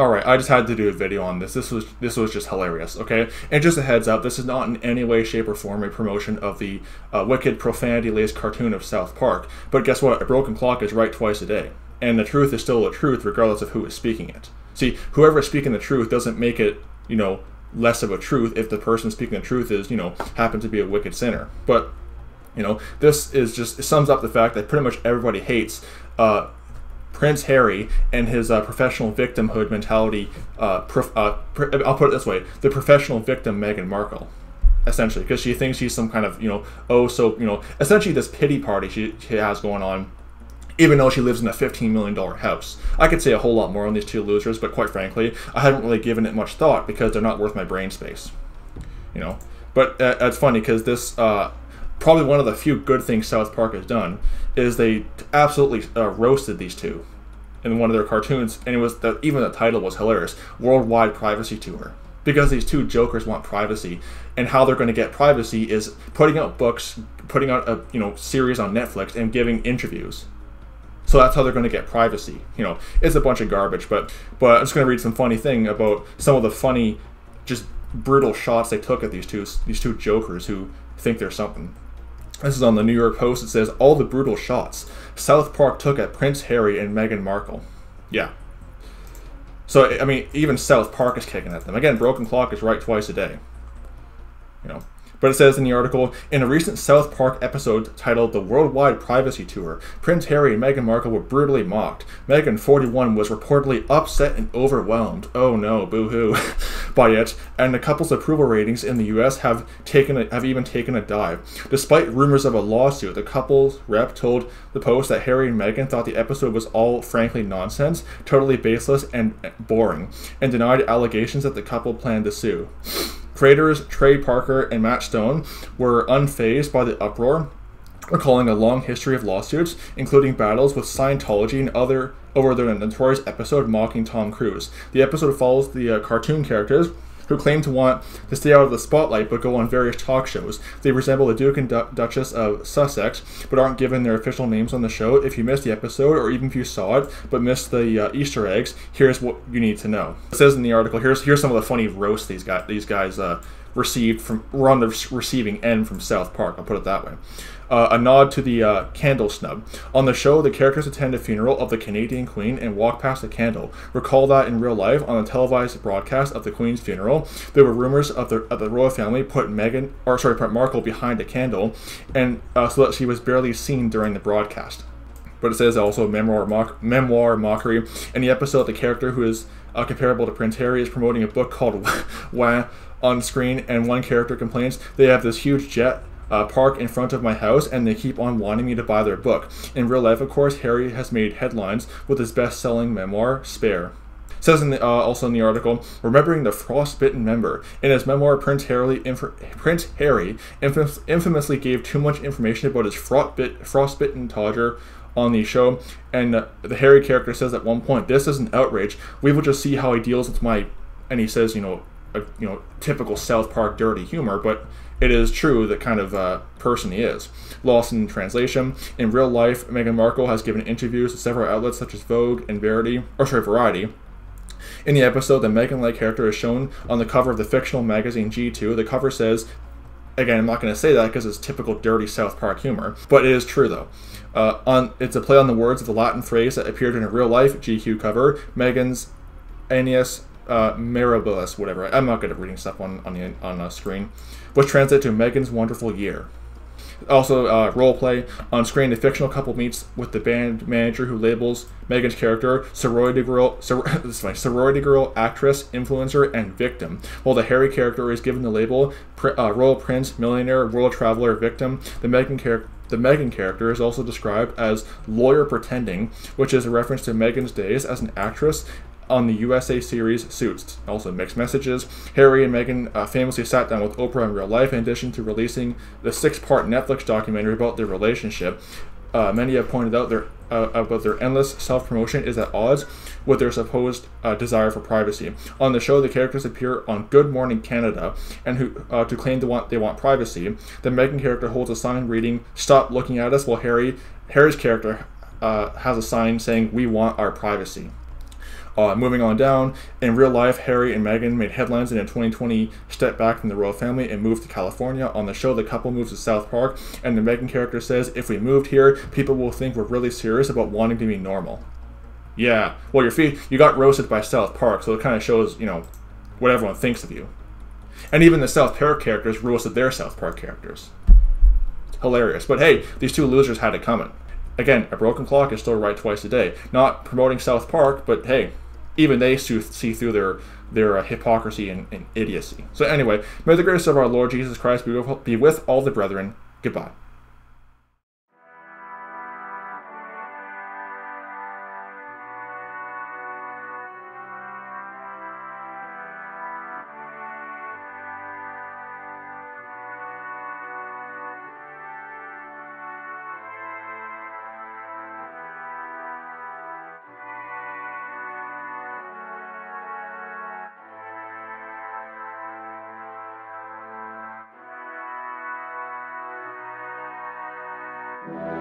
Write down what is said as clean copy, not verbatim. Alright, I just had to do a video on this. This was just hilarious, okay? And just a heads up, this is not in any way, shape, or form a promotion of the wicked profanity-laced cartoon of South Park. But guess what? A broken clock is right twice a day. And the truth is still the truth regardless of who is speaking it. See, whoever is speaking the truth doesn't make it, you know, less of a truth if the person speaking the truth is, you know, happens to be a wicked sinner. But, you know, this is just, it sums up the fact that pretty much everybody hates Prince Harry and his professional victimhood mentality, I'll put it this way, the professional victim Meghan Markle, essentially, because she thinks she's some kind of, you know, oh, so, you know, essentially this pity party she has going on, even though she lives in a $15 million house. I could say a whole lot more on these two losers, but quite frankly, I haven't really given it much thought because they're not worth my brain space, you know. But it's funny because this, probably one of the few good things South Park has done is they absolutely roasted these two in one of their cartoons, and it was that even the title was hilarious: "Worldwide Privacy Tour," because these two jokers want privacy, and how they're going to get privacy is putting out books, putting out a, you know, series on Netflix, and giving interviews. So that's how they're going to get privacy. You know, it's a bunch of garbage, but I'm just going to read some funny thing about some of the funny, just brutal shots they took at these two jokers who think they're something. This is on the New York Post. It says, "All the brutal shots South Park took at Prince Harry and Meghan Markle." Yeah. So, I mean, even South Park is kicking at them. Again, broken clock is right twice a day. You know. But it says in the article, in a recent South Park episode titled "The Worldwide Privacy Tour," Prince Harry and Meghan Markle were brutally mocked. Meghan, 41, was reportedly upset and overwhelmed. Oh no, boo-hoo. By it, and the couple's approval ratings in the U.S. have even taken a dive. Despite rumors of a lawsuit, the couple's rep told the Post that Harry and Meghan thought the episode was all frankly nonsense, totally baseless and boring, and denied allegations that the couple planned to sue. Creators Trey Parker and Matt Stone were unfazed by the uproar, recalling a long history of lawsuits, including battles with Scientology and other over their notorious episode mocking Tom Cruise. The episode follows the cartoon characters who claim to want to stay out of the spotlight but go on various talk shows. They resemble the Duke and Duchess of Sussex but aren't given their official names on the show. If you missed the episode, or even if you saw it but missed the Easter eggs, here's what you need to know. It says in the article, here's some of the funny roasts these guys were on the receiving end from South Park, I'll put it that way. A nod to the candle snub. On the show, the characters attend a funeral of the Canadian Queen and walk past a candle. Recall that in real life, on the televised broadcast of the Queen's funeral, there were rumors of the royal family put Markle behind a candle, and so that she was barely seen during the broadcast. But it says also memoir mockery. In the episode, the character who is comparable to Prince Harry is promoting a book called Wah on screen, and one character complains, "They have this huge jet park in front of my house and they keep on wanting me to buy their book." In real life, of course, Harry has made headlines with his best-selling memoir, Spare. It says in the, also in the article, remembering the frostbitten member. In his memoir, Prince Harry infamously gave too much information about his frostbitten todger on the show, and the Harry character says at one point, "This is an outrage. We will just see how he deals with my," and he says, you know, typical South Park dirty humor, but it is true the kind of person he is. Lost in translation. In real life, Meghan Markle has given interviews to several outlets such as Vogue and Variety. In the episode, the Meghan-like character is shown on the cover of the fictional magazine GQ. The cover says, again, I'm not going to say that because it's typical dirty South Park humor, but it is true though. It's a play on the words of the Latin phrase that appeared in a real life GQ cover, Meghan's Aeneas Mirabilis, whatever. I'm not good at reading stuff on a screen, which translates to Meghan's Wonderful Year. Also, roleplay. On screen, the fictional couple meets with the band manager who labels Meghan's character sorority girl, actress, influencer, and victim, while the Harry character is given the label royal prince, millionaire, world traveler, victim. The Meghan character is also described as lawyer pretending, which is a reference to Meghan's days as an actress on the USA series Suits, also Mixed Messages. Harry and Meghan famously sat down with Oprah in real life, in addition to releasing the 6-part Netflix documentary about their relationship. Many have pointed out their endless self-promotion is at odds with their supposed desire for privacy. On the show, the characters appear on Good Morning Canada, and who to claim they want privacy. The Meghan character holds a sign reading "Stop looking at us," while Harry's character has a sign saying "We want our privacy." Moving on down, in real life, Harry and Meghan made headlines and in 2020 stepped back from the royal family and moved to California. On the show, the couple moves to South Park, and the Meghan character says, "If we moved here, people will think we're really serious about wanting to be normal." Yeah, well, you got roasted by South Park, so it kind of shows, you know, what everyone thinks of you. And even the South Park characters roasted their South Park characters. Hilarious. But hey, these two losers had it coming. Again, a broken clock is still right twice a day. Not promoting South Park, but hey, even they see through their hypocrisy and idiocy. So anyway, may the grace of our Lord Jesus Christ be with all the brethren. Goodbye. Thank you.